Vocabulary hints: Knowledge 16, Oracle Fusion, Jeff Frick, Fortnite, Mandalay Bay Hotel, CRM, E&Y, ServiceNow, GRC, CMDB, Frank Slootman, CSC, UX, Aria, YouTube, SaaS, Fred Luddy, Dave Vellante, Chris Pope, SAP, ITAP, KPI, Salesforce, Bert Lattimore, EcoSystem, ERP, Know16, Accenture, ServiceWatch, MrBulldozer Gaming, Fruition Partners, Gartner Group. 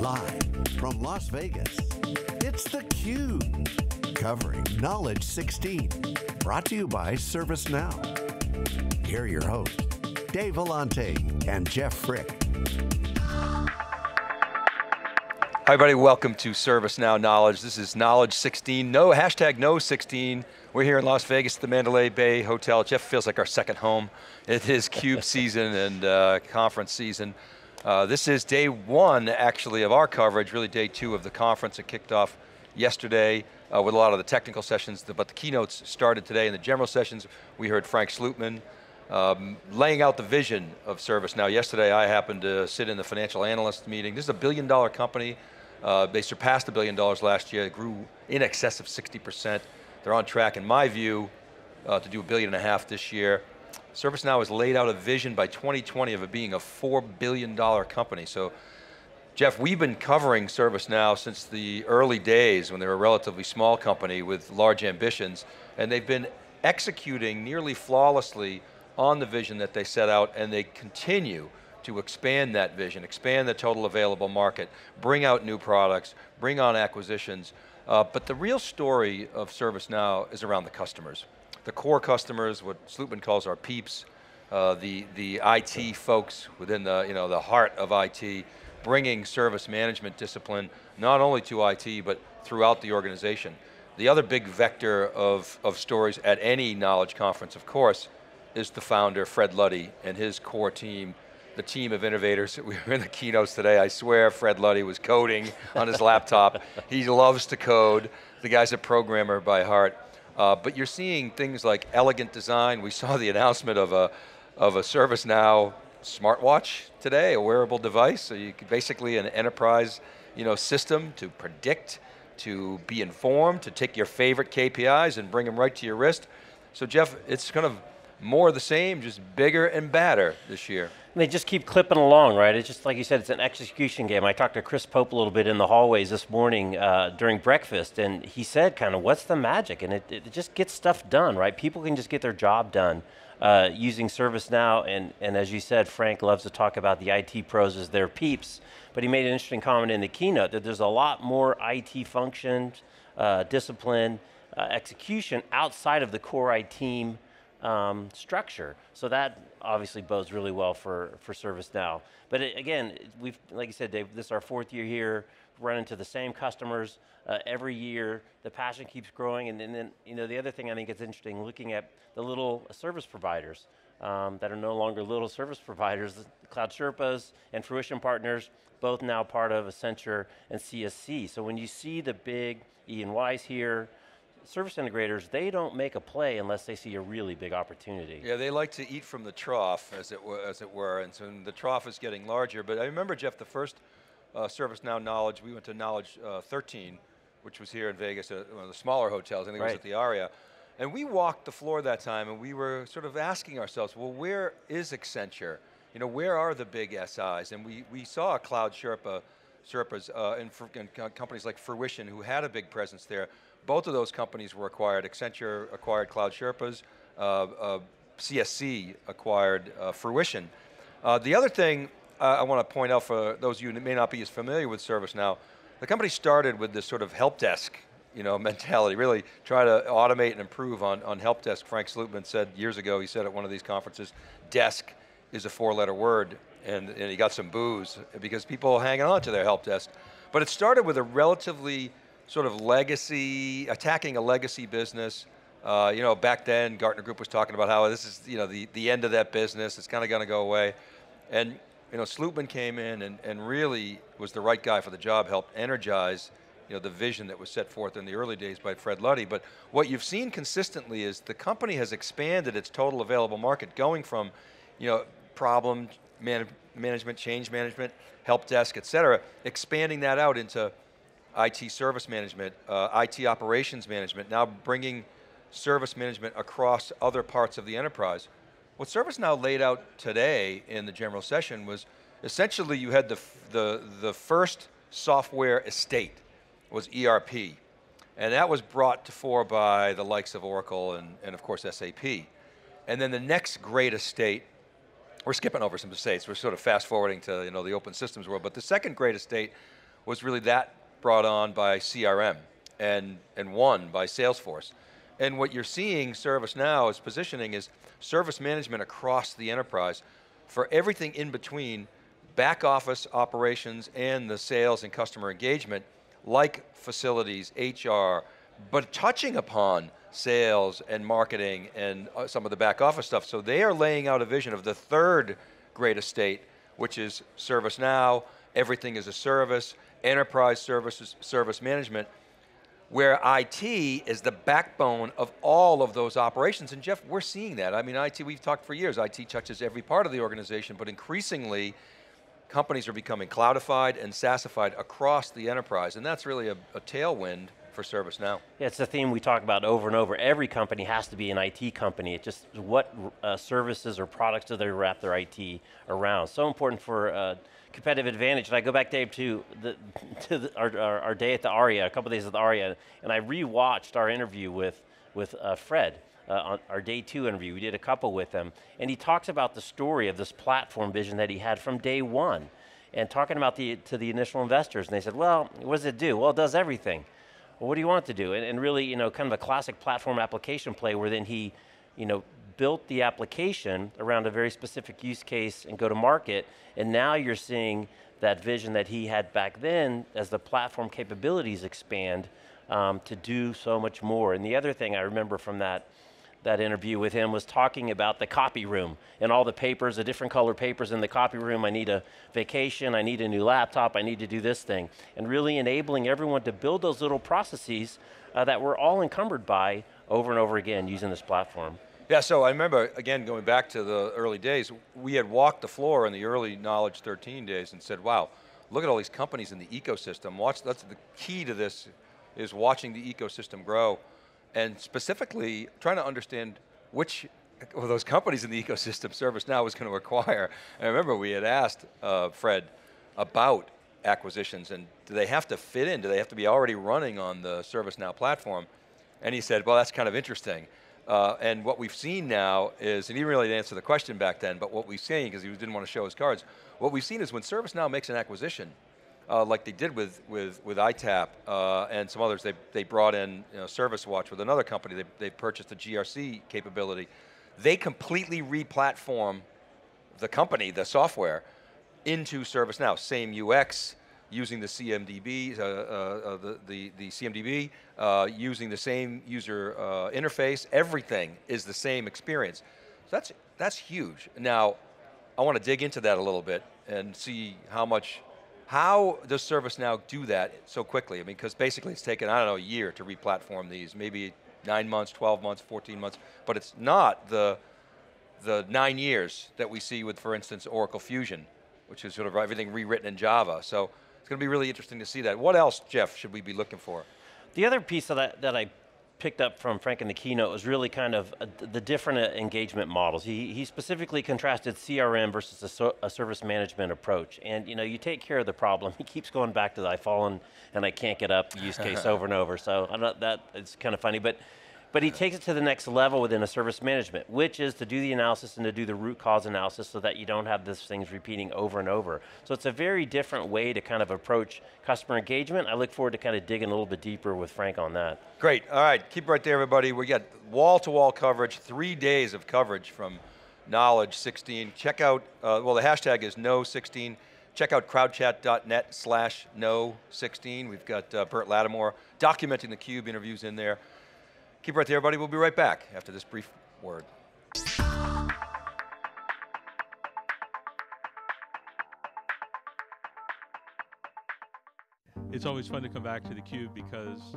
Live from Las Vegas, it's theCUBE, covering Knowledge 16. Brought to you by ServiceNow. Here are your hosts, Dave Vellante and Jeff Frick. Hi everybody, welcome to ServiceNow Knowledge. This is Knowledge 16, no, hashtag no 16. We're here in Las Vegas at the Mandalay Bay Hotel. Jeff feels like our second home. It is CUBE season and conference season. This is day one, actually, of our coverage, really day two of the conference. It kicked off yesterday with a lot of the technical sessions, but the keynotes started today. In the general sessions, we heard Frank Slootman laying out the vision of ServiceNow. Yesterday, I happened to sit in the financial analyst meeting. This is a billion-dollar company. They surpassed $1 billion last year, grew in excess of 60%. They're on track, in my view, to do $1.5 billion this year. ServiceNow has laid out a vision by 2020 of it being a $4 billion company. So, Jeff, we've been covering ServiceNow since the early days when they were a relatively small company with large ambitions, and they've been executing nearly flawlessly on the vision that they set out, and they continue to expand that vision, expand the total available market, bring out new products, bring on acquisitions. But the real story of ServiceNow is around the customers. The core customers, what Slootman calls our peeps, the IT folks within the, the heart of IT, bringing service management discipline, not only to IT, but throughout the organization. The other big vector of stories at any knowledge conference, of course, is the founder, Fred Luddy, and his core team, the team of innovators. We were in the keynotes today. I swear Fred Luddy was coding on his laptop. He loves to code. The guy's a programmer by heart. But you're seeing things like elegant design. We saw the announcement of a ServiceNow smartwatch today, a wearable device. So you could basically an enterprise, system to predict, to be informed, to take your favorite KPIs and bring them right to your wrist. So Jeff, it's kind of more of the same, just bigger and badder this year. And they just keep clipping along, right? It's just like you said, it's an execution game. I talked to Chris Pope a little bit in the hallways this morning during breakfast, and he said kind of, what's the magic? And it just gets stuff done, right? People can just get their job done using ServiceNow, and as you said, Frank loves to talk about the IT pros as their peeps, but he made an interesting comment in the keynote that there's a lot more IT function, discipline, execution outside of the core IT team structure. So that obviously bodes really well for ServiceNow. But again, we've, like you said, Dave, this is our fourth year here, run into the same customers every year. The passion keeps growing, and then the other thing I think is interesting, looking at the little service providers that are no longer little service providers, Cloud Sherpas and Fruition Partners, both now part of Accenture and CSC. So when you see the big E&Ys here, service integrators, they don't make a play unless they see a really big opportunity. Yeah, they like to eat from the trough, as it were, and so the trough is getting larger. But I remember, Jeff, the first ServiceNow Knowledge, we went to Knowledge 13, which was here in Vegas, one of the smaller hotels, I think it was at the Aria. And we walked the floor that time, and we were sort of asking ourselves, well, where is Accenture? Where are the big SIs? And we saw a Cloud Sherpas and companies like Fruition, who had a big presence there. Both of those companies were acquired. Accenture acquired Cloud Sherpas, CSC acquired Fruition. The other thing I want to point out for those of you who may not be as familiar with ServiceNow, the company started with this sort of help desk mentality, really try to automate and improve on help desk. Frank Slootman said years ago, he said at one of these conferences, desk is a four-letter word, and he got some boos because people are hanging on to their help desk. But it started with a relatively sort of legacy, attacking a legacy business. Back then, Gartner Group was talking about how this is, the end of that business, it's kind of going to go away. And, Slootman came in and really was the right guy for the job, helped energize, the vision that was set forth in the early days by Fred Luddy. But what you've seen consistently is the company has expanded its total available market, going from, problem management, change management, help desk, et cetera, expanding that out into IT service management, IT operations management, now bringing service management across other parts of the enterprise. What ServiceNow laid out today in the general session was essentially you had the first software estate was ERP, and that was brought to fore by the likes of Oracle and of course SAP. And then the next great estate, we're skipping over some estates, we're sort of fast forwarding to the open systems world, but the second great estate was really that brought on by CRM and won by Salesforce. And what you're seeing ServiceNow is positioning is service management across the enterprise for everything in between back office operations and the sales and customer engagement, like facilities, HR, but touching upon sales and marketing and some of the back office stuff. So they are laying out a vision of the third great estate, which is ServiceNow, everything is a service, enterprise services, service management, where IT is the backbone of all of those operations. And Jeff, we're seeing that. I mean, IT, we've talked for years, IT touches every part of the organization, but increasingly, companies are becoming cloudified and SaaSified across the enterprise, and that's really a tailwind for ServiceNow. Yeah, it's the theme we talk about over and over. Every company has to be an IT company. It's just what services or products do they wrap their IT around. So important for competitive advantage. And I go back, Dave, to our day at the Aria, a couple of days at the Aria, and I rewatched our interview with Fred. On our day two interview, we did a couple with him, and he talks about the story of this platform vision that he had from day one, and talking about to the initial investors, and they said, well, what does it do? Well, it does everything. Well, what do you want it to do? And really, you know, kind of a classic platform application play where then he, you know, built the application around a very specific use case and go to market, and now you're seeing that vision that he had back then as the platform capabilities expand to do so much more. And the other thing I remember from that interview with him was talking about the copy room and all the papers, the different color papers in the copy room. I need a vacation, I need a new laptop, I need to do this thing. And really enabling everyone to build those little processes that we're all encumbered by over and over again using this platform. Yeah, so I remember, again, going back to the early days, we had walked the floor in the early Knowledge 13 days and said, wow, look at all these companies in the ecosystem. Watch, that's the key to this, is watching the ecosystem grow. And specifically, trying to understand which of those companies in the ecosystem ServiceNow was going to acquire. And I remember we had asked Fred about acquisitions and do they have to fit in? Do they have to be already running on the ServiceNow platform? And he said, well, that's kind of interesting. And what we've seen now is, and he really didn't answer the question back then, but what we've seen, because he didn't want to show his cards, what we've seen is when ServiceNow makes an acquisition, like they did with ITAP and some others, they brought in, you know, ServiceWatch with another company, they purchased the GRC capability. They completely re-platform the company, the software, into ServiceNow. Same UX, using the CMDB, the CMDB, using the same user interface, everything is the same experience. So that's huge. Now, I want to dig into that a little bit and see how much. How does ServiceNow do that so quickly? I mean, because basically it's taken, I don't know, a year to re-platform these, maybe 9 months, 12 months, 14 months, but it's not the 9 years that we see with, for instance, Oracle Fusion, which is sort of everything rewritten in Java. So it's going to be really interesting to see that. What else, Jeff, should we be looking for? The other piece that I picked up from Frank in the keynote was really kind of the different engagement models. He specifically contrasted CRM versus a service management approach. And you know, you take care of the problem. He keeps going back to the I've fallen and I can't get up use case over and over. So it's kind of funny, but he takes it to the next level within a service management, which is to do the analysis and to do the root cause analysis so that you don't have these things repeating over and over. So it's a very different way to kind of approach customer engagement. I look forward to kind of digging a little bit deeper with Frank on that. Great, all right, keep right there, everybody. We got wall-to-wall coverage, 3 days of coverage from Knowledge 16. Check out, well, the hashtag is No16. Check out crowdchat.net/No16. We've got Bert Lattimore documenting the CUBE interviews in there. Keep right there, everybody. We'll be right back after this brief word. It's always fun to come back to theCUBE because